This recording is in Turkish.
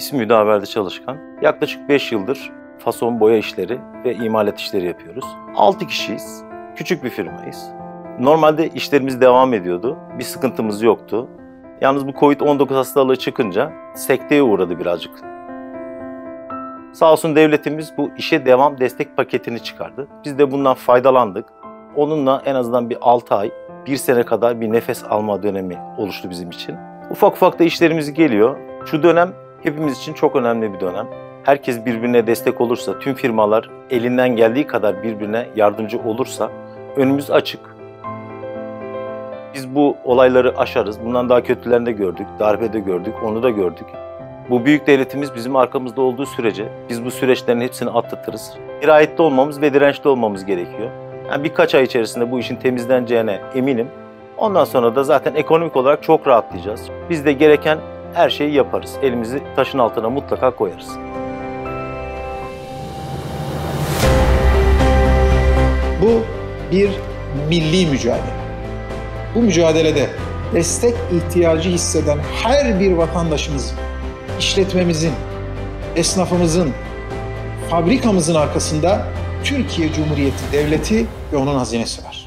İsmi Hüdaverdi Çalışkan. Yaklaşık 5 yıldır fason boya işleri ve imalat işleri yapıyoruz. 6 kişiyiz. Küçük bir firmayız. Normalde işlerimiz devam ediyordu. Bir sıkıntımız yoktu. Yalnız bu COVID-19 hastalığı çıkınca sekteye uğradı birazcık. Sağ olsun devletimiz bu işe devam destek paketini çıkardı. Biz de bundan faydalandık. Onunla en azından bir 6 ay, 1 sene kadar bir nefes alma dönemi oluştu bizim için. Ufak ufak da işlerimiz geliyor. Şu dönem hepimiz için çok önemli bir dönem. Herkes birbirine destek olursa, tüm firmalar elinden geldiği kadar birbirine yardımcı olursa önümüz açık. Biz bu olayları aşarız. Bundan daha kötülerini de gördük, darbe de gördük, onu da gördük. Bu büyük devletimiz bizim arkamızda olduğu sürece biz bu süreçlerin hepsini atlatırız. Dirayetli olmamız ve dirençli olmamız gerekiyor. Yani birkaç ay içerisinde bu işin temizleneceğine eminim. Ondan sonra da zaten ekonomik olarak çok rahatlayacağız. Biz de gereken her şeyi yaparız. Elimizi taşın altına mutlaka koyarız. Bu bir milli mücadele. Bu mücadelede destek ihtiyacı hisseden her bir vatandaşımızın, işletmemizin, esnafımızın, fabrikamızın arkasında Türkiye Cumhuriyeti Devleti ve onun hazinesi var.